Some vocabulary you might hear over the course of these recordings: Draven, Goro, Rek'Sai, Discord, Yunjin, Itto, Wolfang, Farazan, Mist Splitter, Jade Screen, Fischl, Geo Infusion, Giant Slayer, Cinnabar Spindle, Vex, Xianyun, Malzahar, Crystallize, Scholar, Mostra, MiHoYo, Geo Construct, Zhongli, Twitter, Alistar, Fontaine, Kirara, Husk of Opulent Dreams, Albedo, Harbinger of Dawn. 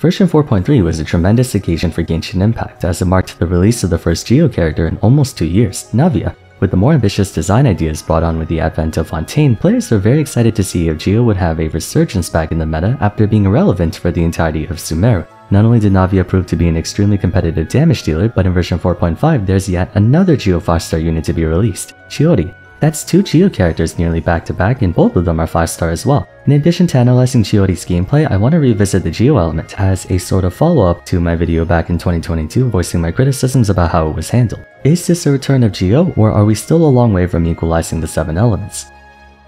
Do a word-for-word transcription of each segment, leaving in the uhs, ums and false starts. Version four point three was a tremendous occasion for Genshin Impact as it marked the release of the first Geo character in almost two years, Navia. With the more ambitious design ideas brought on with the advent of Fontaine, players were very excited to see if Geo would have a resurgence back in the meta after being irrelevant for the entirety of Sumeru. Not only did Navia prove to be an extremely competitive damage dealer, but in version four point five there's yet another Geo five star unit to be released, Chiori. That's two Geo characters nearly back to back and both of them are five star as well. In addition to analyzing Chiyori's gameplay, I want to revisit the Geo element as a sort of follow-up to my video back in twenty twenty-two voicing my criticisms about how it was handled. Is this a return of Geo, or are we still a long way from equalizing the seven elements?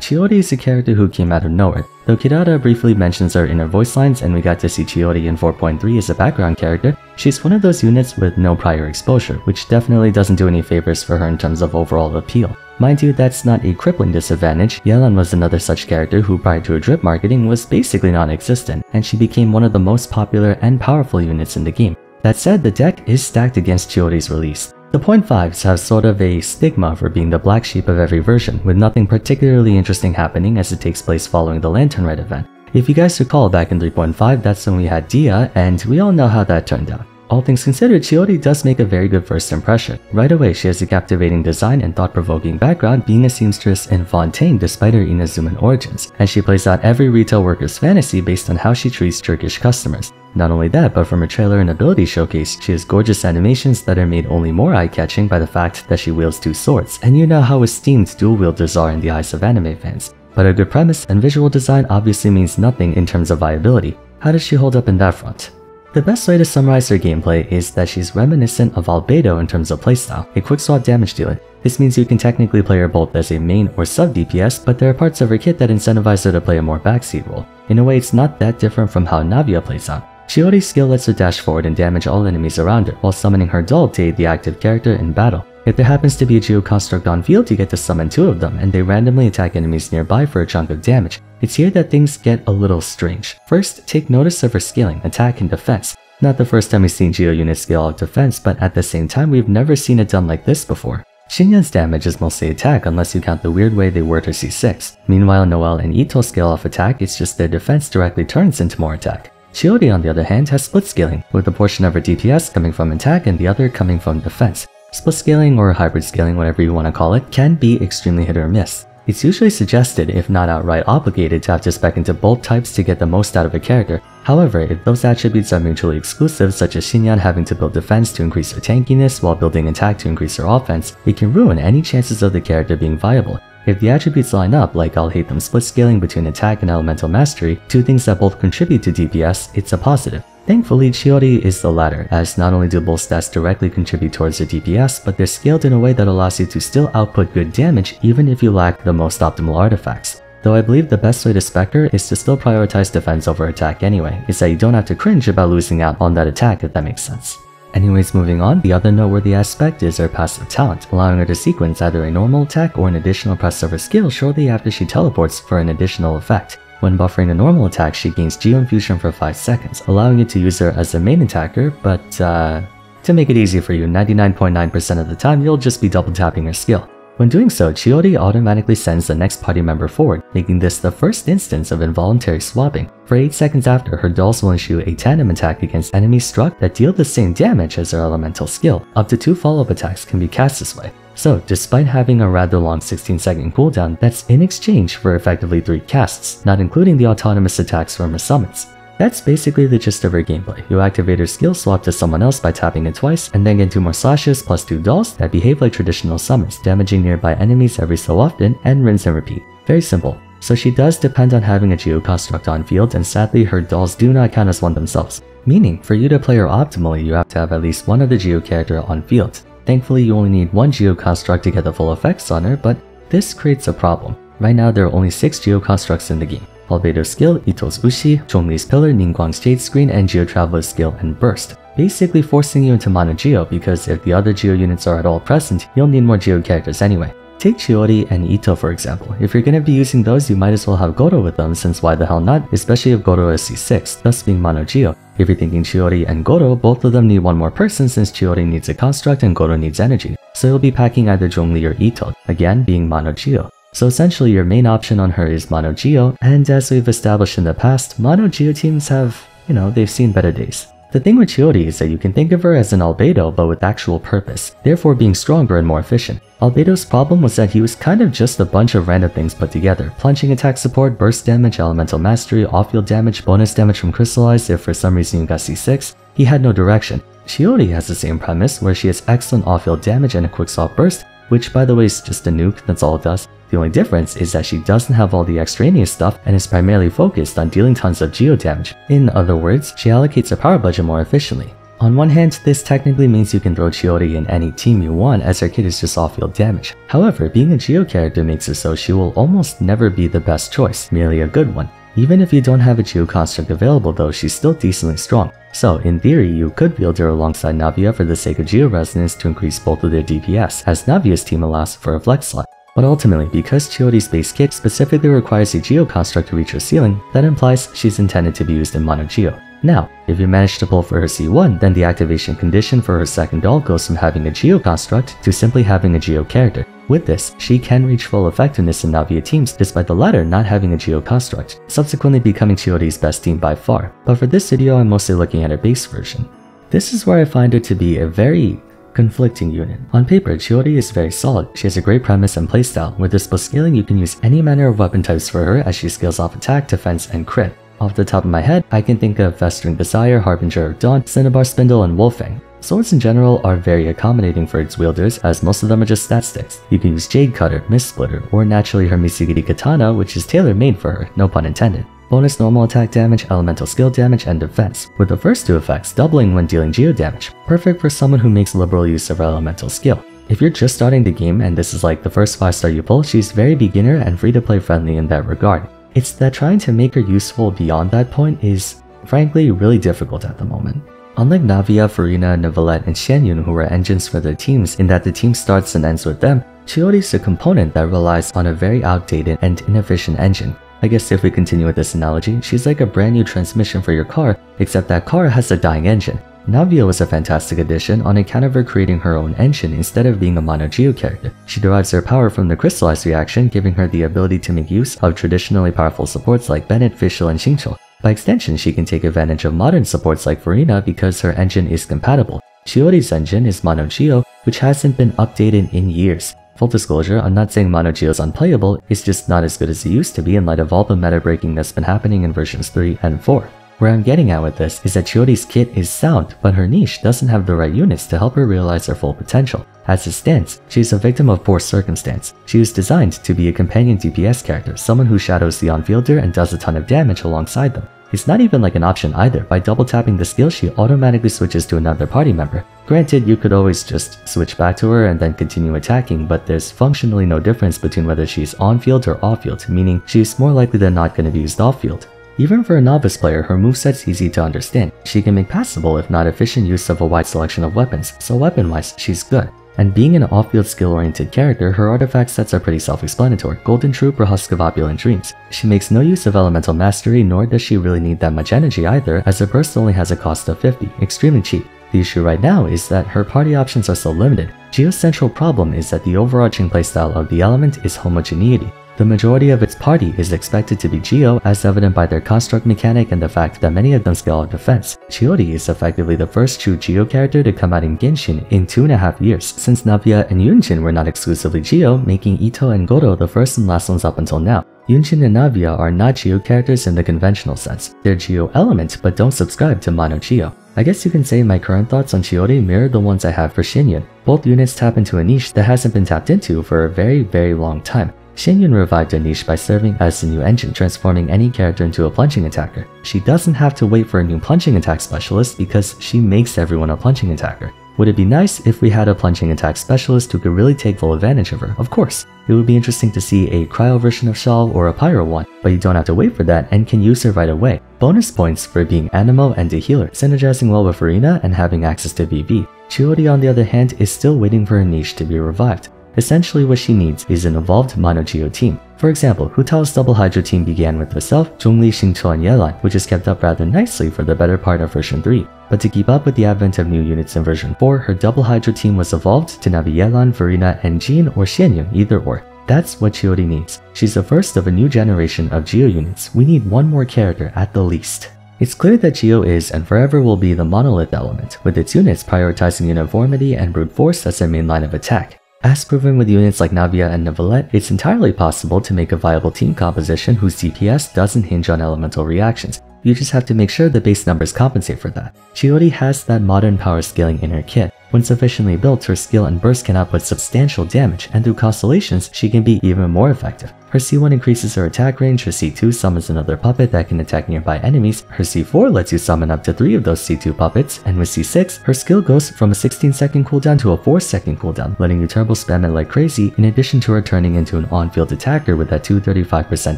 Chiori is a character who came out of nowhere, though Kirara briefly mentions her inner voice lines and we got to see Chiori in four point three as a background character. She's one of those units with no prior exposure, which definitely doesn't do any favors for her in terms of overall appeal. Mind you, that's not a crippling disadvantage. Yelan was another such character who prior to her drip marketing was basically non-existent, and she became one of the most popular and powerful units in the game. That said, the deck is stacked against Chiori's release. The point fives have sort of a stigma for being the black sheep of every version, with nothing particularly interesting happening as it takes place following the Lantern Rite event. If you guys recall back in three point five, that's when we had Dia, and we all know how that turned out. All things considered, Chiori does make a very good first impression. Right away, she has a captivating design and thought-provoking background, being a seamstress in Fontaine despite her Inazuman origins, and she plays out every retail worker's fantasy based on how she treats Turkish customers. Not only that, but from her trailer and ability showcase, she has gorgeous animations that are made only more eye-catching by the fact that she wields two swords, and you know how esteemed dual-wielders are in the eyes of anime fans. But a good premise and visual design obviously means nothing in terms of viability. How does she hold up in that front? The best way to summarize her gameplay is that she's reminiscent of Albedo in terms of playstyle, a quick swap damage dealer. This means you can technically play her both as a main or sub D P S, but there are parts of her kit that incentivize her to play a more backseat role. In a way, it's not that different from how Navia plays out. Chiori's skill lets her dash forward and damage all enemies around her, while summoning her doll to aid the active character in battle. If there happens to be a Geo Construct on field, you get to summon two of them, and they randomly attack enemies nearby for a chunk of damage. It's here that things get a little strange. First, take notice of her scaling, attack, and defense. Not the first time we've seen Geo units scale out defense, but at the same time, we've never seen it done like this before. Xinyan's damage is mostly attack, unless you count the weird way they word her C six. Meanwhile, Noelle and Itto scale off attack, it's just their defense directly turns into more attack. Chiori, on the other hand, has split scaling, with a portion of her D P S coming from attack and the other coming from defense. Split scaling, or hybrid scaling, whatever you want to call it, can be extremely hit or miss. It's usually suggested, if not outright obligated, to have to spec into both types to get the most out of a character. However, if those attributes are mutually exclusive, such as Xinyan having to build defense to increase her tankiness while building attack to increase her offense, it can ruin any chances of the character being viable. If the attributes line up, like I'll hate them split scaling between attack and elemental mastery, two things that both contribute to D P S, it's a positive. Thankfully, Chiori is the latter, as not only do both stats directly contribute towards their D P S, but they're scaled in a way that allows you to still output good damage even if you lack the most optimal artifacts. Though I believe the best way to spec her is to still prioritize defense over attack anyway, is that you don't have to cringe about losing out on that attack, if that makes sense. Anyways, moving on, the other noteworthy aspect is her passive talent, allowing her to sequence either a normal attack or an additional press of her skill shortly after she teleports for an additional effect. When buffering a normal attack, she gains Geo Infusion for five seconds, allowing you to use her as a main attacker, but uh... to make it easy for you, ninety-nine point nine percent of the time you'll just be double tapping her skill. When doing so, Chiori automatically sends the next party member forward, making this the first instance of involuntary swapping. For eight seconds after, her dolls will issue a tandem attack against enemies struck that deal the same damage as her elemental skill. Up to two follow-up attacks can be cast this way. So, despite having a rather long sixteen second cooldown, that's in exchange for effectively three casts, not including the autonomous attacks from her summons. That's basically the gist of her gameplay. You activate her skill swap to someone else by tapping it twice, and then get two more slashes plus two dolls that behave like traditional summons, damaging nearby enemies every so often, and rinse and repeat. Very simple. So she does depend on having a Geo Construct on field, and sadly her dolls do not count as one themselves. Meaning, for you to play her optimally, you have to have at least one other Geo character on field. Thankfully, you only need one Geo Construct to get the full effects on her, but this creates a problem. Right now, there are only six Geo Constructs in the game. Albedo's skill, Itto's Ushi, Zhongli's Pillar, Ningguang's Jade Screen, and Geo Traveler's skill and Burst, basically forcing you into Mono Geo because if the other Geo units are at all present, you'll need more Geo characters anyway. Take Chiori and Itto for example. If you're gonna be using those, you might as well have Goro with them since why the hell not, especially if Goro is C six, thus being Mono Geo. If you're thinking Chiori and Goro, both of them need one more person since Chiori needs a construct and Goro needs energy, so you'll be packing either Zhongli or Itto, again being Mono Geo. So essentially your main option on her is Mono Geo, and as we've established in the past, Mono Geo teams have you know, they've seen better days. The thing with Chiori is that you can think of her as an Albedo but with actual purpose, therefore being stronger and more efficient. Albedo's problem was that he was kind of just a bunch of random things put together: plunging attack support, burst damage, elemental mastery, off-field damage, bonus damage from Crystallize if for some reason you got C six. He had no direction. Chiori has the same premise where she has excellent off-field damage and a quick soft burst, which by the way is just a nuke, that's all it does. The only difference is that she doesn't have all the extraneous stuff and is primarily focused on dealing tons of geo damage. In other words, she allocates her power budget more efficiently. On one hand, this technically means you can throw Chiori in any team you want as her kit is just off-field damage. However, being a geo character makes it so she will almost never be the best choice, merely a good one. Even if you don't have a Geo Construct available though, she's still decently strong. So, in theory, you could build her alongside Navia for the sake of Geo Resonance to increase both of their D P S, as Navia's team allows for a flex slot. But ultimately, because Chiori's base kit specifically requires a Geo Construct to reach her ceiling, that implies she's intended to be used in Mono Geo. Now, if you manage to pull for her C one, then the activation condition for her second doll goes from having a Geo Construct to simply having a Geo character. With this, she can reach full effectiveness in Navia teams despite the latter not having a Geo Construct, subsequently becoming Chiori's best team by far. But for this video, I'm mostly looking at her base version. This is where I find her to be a very conflicting unit. On paper, Chiori is very solid. She has a great premise and playstyle. With this plus scaling, you can use any manner of weapon types for her as she scales off attack, defense, and crit. Off the top of my head, I can think of Festering Desire, Harbinger of Dawn, Cinnabar Spindle, and Wolfang. Swords in general are very accommodating for its wielders, as most of them are just stat sticks. You can use Jade Cutter, Mist Splitter, or naturally her Misigiri Katana, which is tailor-made for her, no pun intended. Bonus normal attack damage, elemental skill damage, and defense, with the first two effects doubling when dealing geo damage. Perfect for someone who makes liberal use of her elemental skill. If you're just starting the game and this is like the first five star you pull, she's very beginner and free-to-play friendly in that regard. It's that trying to make her useful beyond that point is, frankly, really difficult at the moment. Unlike Navia, Furina, Neuvillette, and Xianyun, who are engines for their teams in that the team starts and ends with them, Chiori is a component that relies on a very outdated and inefficient engine. I guess if we continue with this analogy, she's like a brand new transmission for your car, except that car has a dying engine. Navia was a fantastic addition on account of her creating her own engine instead of being a Mono Geo character. She derives her power from the Crystallize reaction, giving her the ability to make use of traditionally powerful supports like Bennett, Fischl, and Xingqiu. By extension, she can take advantage of modern supports like Verina because her engine is compatible. Chiori's engine is Mono Geo, which hasn't been updated in years. Full disclosure, I'm not saying Mono Geo is unplayable, it's just not as good as it used to be in light of all the meta breaking that's been happening in versions three and four. Where I'm getting at with this is that Chiori's kit is sound, but her niche doesn't have the right units to help her realize her full potential. As it stands, she's a victim of poor circumstance. She was designed to be a companion D P S character, someone who shadows the on-fielder and does a ton of damage alongside them. It's not even like an option either. By double tapping the skill, she automatically switches to another party member. Granted, you could always just switch back to her and then continue attacking, but there's functionally no difference between whether she's on-field or off-field, meaning she's more likely than not going to be used off-field. Even for a novice player, her moveset's easy to understand. She can make passable if not efficient use of a wide selection of weapons, so weapon-wise, she's good. And being an off-field skill-oriented character, her artifact sets are pretty self-explanatory: Golden Troop or Husk of Opulent Dreams. She makes no use of Elemental Mastery, nor does she really need that much energy either, as her burst only has a cost of fifty, extremely cheap. The issue right now is that her party options are so limited. Geo's central problem is that the overarching playstyle of the element is homogeneity. The majority of its party is expected to be Geo, as evident by their construct mechanic and the fact that many of them scale out defense. Chiori is effectively the first true Geo character to come out in Genshin in two and a half years, since Navia and Yunjin were not exclusively Geo, making Itto and Goro the first and last ones up until now. Yunjin and Navia are not Geo characters in the conventional sense. They're Geo element, but don't subscribe to Mono Geo. I guess you can say my current thoughts on Chiori mirror the ones I have for Xinyan. Both units tap into a niche that hasn't been tapped into for a very, very long time. Xianyun revived her niche by serving as the new engine, transforming any character into a plunging attacker. She doesn't have to wait for a new plunging attack specialist because she makes everyone a plunging attacker. Would it be nice if we had a plunging attack specialist who could really take full advantage of her? Of course. It would be interesting to see a cryo version of Shaw or a pyro one, but you don't have to wait for that and can use her right away. Bonus points for being Animo and a healer, synergizing well with Verina and having access to V B. Chiori, on the other hand, is still waiting for her niche to be revived. Essentially, what she needs is an evolved Mono Geo team. For example, Hutao's double hydro team began with herself, Zhongli, Xingqiu, and Yelan, which is kept up rather nicely for the better part of version three. But to keep up with the advent of new units in version four, her double hydro team was evolved to now be Yelan, Verina, and Jin or Xianyun, either or. That's what Chiori needs. She's the first of a new generation of Geo units. We need one more character at the least. It's clear that Geo is and forever will be the monolith element, with its units prioritizing uniformity and brute force as their main line of attack. As proven with units like Navia and Neuvillette, it's entirely possible to make a viable team composition whose D P S doesn't hinge on elemental reactions. You just have to make sure the base numbers compensate for that. Chiori has that modern power scaling in her kit. When sufficiently built, her skill and burst can output substantial damage, and through constellations, she can be even more effective. Her C one increases her attack range, her C two summons another puppet that can attack nearby enemies, her C four lets you summon up to three of those C two puppets, and with C six, her skill goes from a sixteen second cooldown to a four second cooldown, letting you turbo spam it like crazy, in addition to her turning into an on-field attacker with that two hundred thirty-five percent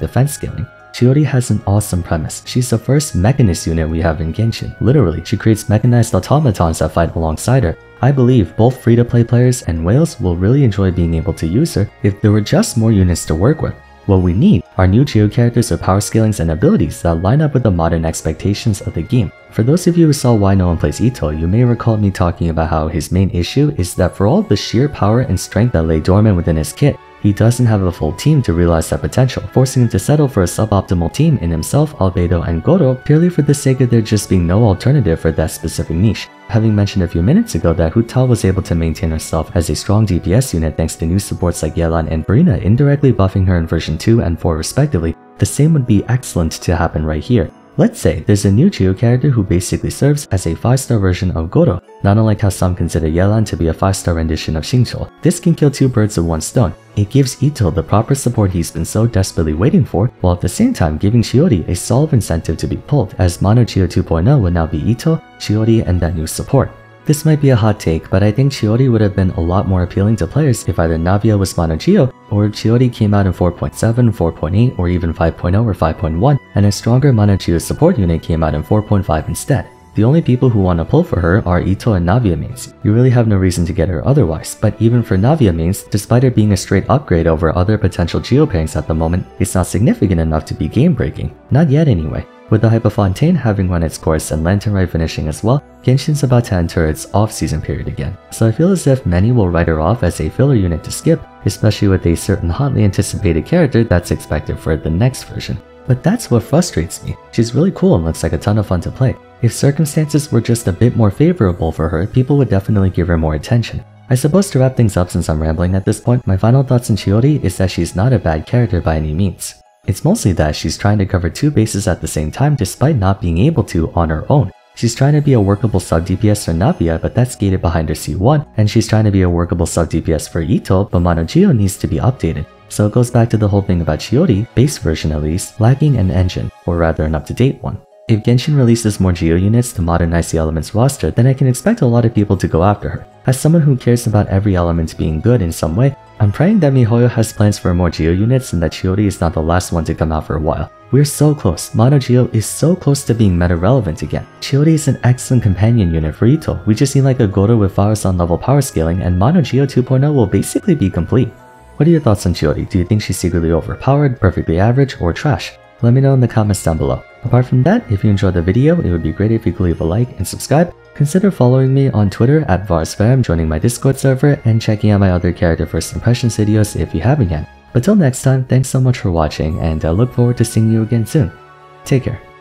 defense scaling. Chiori has an awesome premise. She's the first mechanist unit we have in Genshin. Literally, she creates mechanized automatons that fight alongside her. I believe both free-to-play players and whales will really enjoy being able to use her if there were just more units to work with. What we need are new Geo characters with power scalings and abilities that line up with the modern expectations of the game. For those of you who saw why no one plays Itto, you may recall me talking about how his main issue is that for all the sheer power and strength that lay dormant within his kit, he doesn't have a full team to realize that potential, forcing him to settle for a suboptimal team in himself, Albedo, and Goro purely for the sake of there just being no alternative for that specific niche. Having mentioned a few minutes ago that Huta was able to maintain herself as a strong D P S unit thanks to new supports like Yelan and Verina indirectly buffing her in version two and four respectively, the same would be excellent to happen right here. Let's say there's a new Geo character who basically serves as a five star version of Goro, not unlike how some consider Yelan to be a five star rendition of Xingqiu. This can kill two birds with one stone. It gives Itto the proper support he's been so desperately waiting for, while at the same time giving Chiori a solid incentive to be pulled, as Mono Geo two point oh would now be Itto, Chiori, and that new support. This might be a hot take, but I think Chiori would have been a lot more appealing to players if either Navia was Mono Geo, or Chiori came out in four point seven, four point eight, or even five point oh or five point one, and a stronger Mono Geo support unit came out in four point five instead. The only people who want to pull for her are Itto and Navia mains. You really have no reason to get her otherwise, but even for Navia mains, despite her being a straight upgrade over other potential Geo pairings at the moment, it's not significant enough to be game-breaking. Not yet anyway. With the hype of Fontaine having run its course and Lantern Rite finishing as well, Genshin's about to enter its off-season period again, so I feel as if many will write her off as a filler unit to skip, especially with a certain hotly anticipated character that's expected for the next version. But that's what frustrates me. She's really cool and looks like a ton of fun to play. If circumstances were just a bit more favorable for her, people would definitely give her more attention. I suppose to wrap things up since I'm rambling at this point, my final thoughts on Chiori is that she's not a bad character by any means. It's mostly that she's trying to cover two bases at the same time despite not being able to on her own. She's trying to be a workable sub-D P S for Navia, but that's gated behind her C one, and she's trying to be a workable sub-D P S for Itto, but Mono Geo needs to be updated. So it goes back to the whole thing about Chiori, base version at least, lacking an engine, or rather an up-to-date one. If Genshin releases more Geo units to modernize the element's roster, then I can expect a lot of people to go after her. As someone who cares about every element being good in some way, I'm praying that MiHoYo has plans for more Geo units and that Chiori is not the last one to come out for a while. We're so close. Mono Geo is so close to being meta-relevant again. Chiori is an excellent companion unit for Itto. We just need like a Goro with Farazan level power scaling, and Mono Geo two point oh will basically be complete. What are your thoughts on Chiori? Do you think she's secretly overpowered, perfectly average, or trash? Let me know in the comments down below. Apart from that, if you enjoyed the video, it would be great if you could leave a like and subscribe. Consider following me on Twitter at VarsFam, joining my Discord server, and checking out my other character first impressions videos if you haven't yet. But till next time, thanks so much for watching, and I look forward to seeing you again soon. Take care.